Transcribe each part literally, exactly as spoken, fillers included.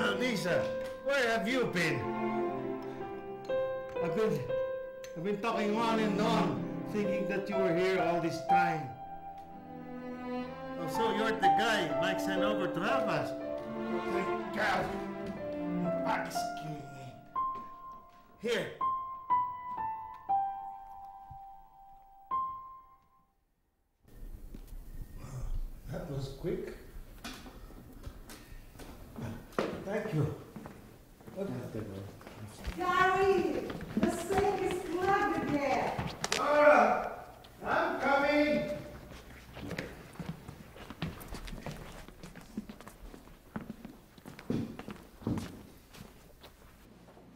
Mona Lisa, where have you been? I've been, I've been talking on and on, thinking that you were here all this time. Oh, so you're the guy Mike sent over to help us. Thank God. Mike's killing me. Here. That was quick. Thank you. Okay. Gary, the sink is plugged again. Laura, I'm coming.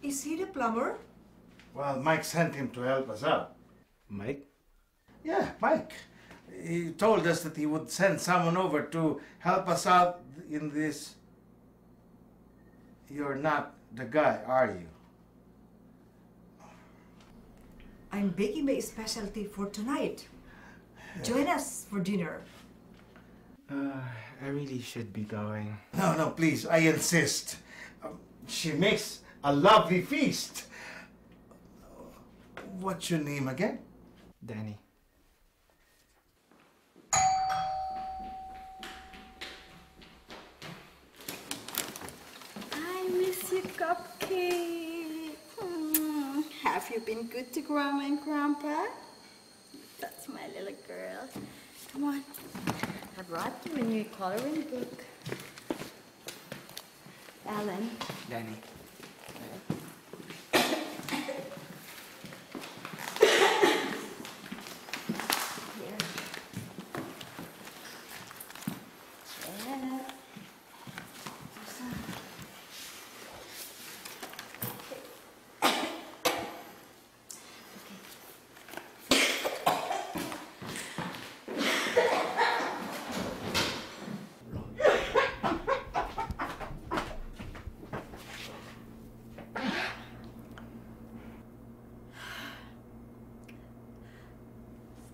Is he the plumber? Well, Mike sent him to help us out. Mike? Yeah, Mike. He told us that he would send someone over to help us out in this. You're not the guy, are you? I'm baking my specialty for tonight. Join us for dinner. Uh, I really should be going. No, no, please, I insist. Um, she makes a lovely feast. What's your name again? Danny. Cupcake. Mm. Have you been good to Grandma and Grandpa? That's my little girl. Come on. I brought you a new coloring book. Alan. Danny.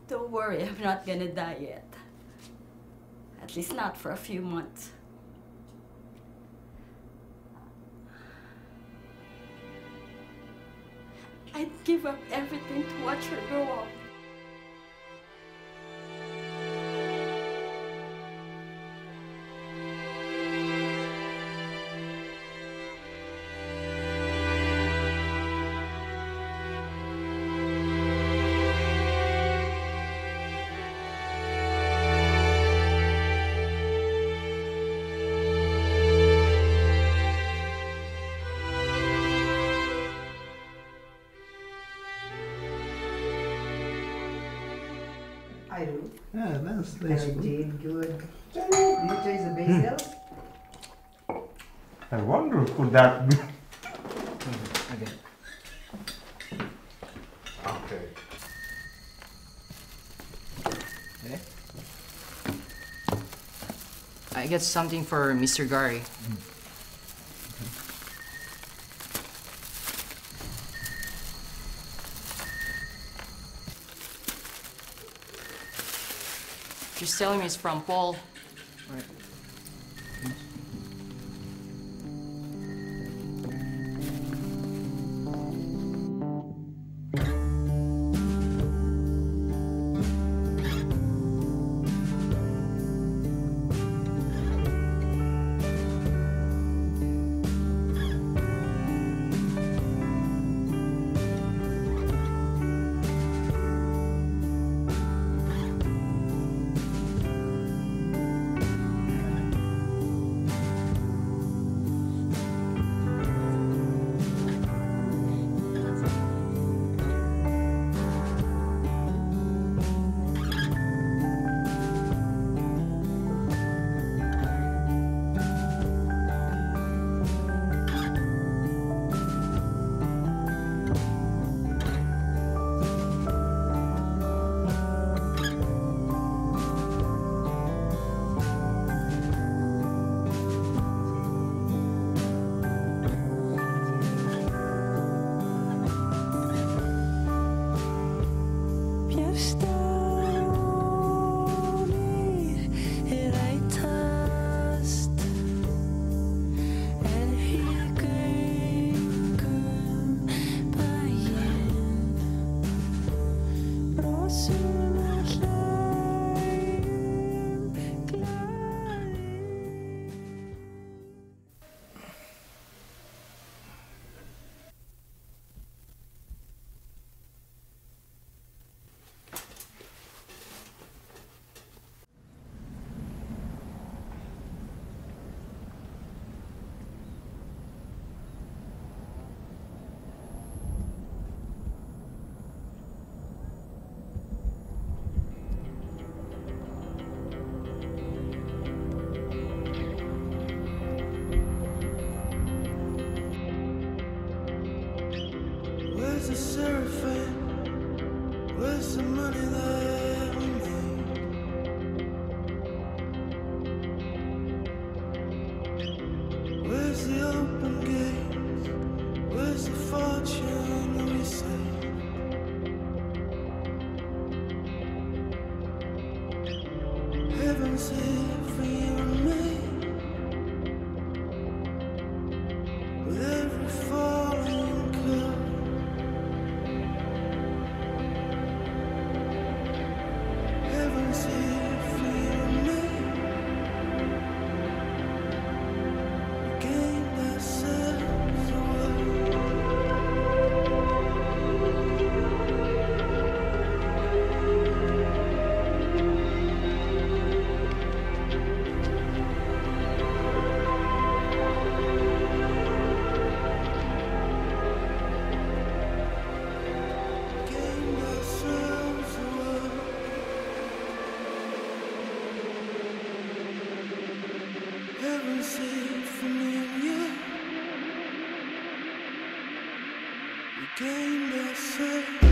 Don't worry, I'm not gonna die yet. At least not for a few months. I'd give up everything to watch her grow up. Yeah, that's nice. I did good. Did you taste the basil? Mm. I wonder could that be. Okay. Okay. Okay. I get something for Mister Gary. Mm. She's telling me it's from Paul. Right. the seraphim? Where's the money that we made? Where's the open gates? Where's the fortune that we saved? Heaven's here for you and me. With every falling curve, heaven's here for you and me. The game that saves the world. The game that saves the world. Heaven's here for me and you. The game that saves.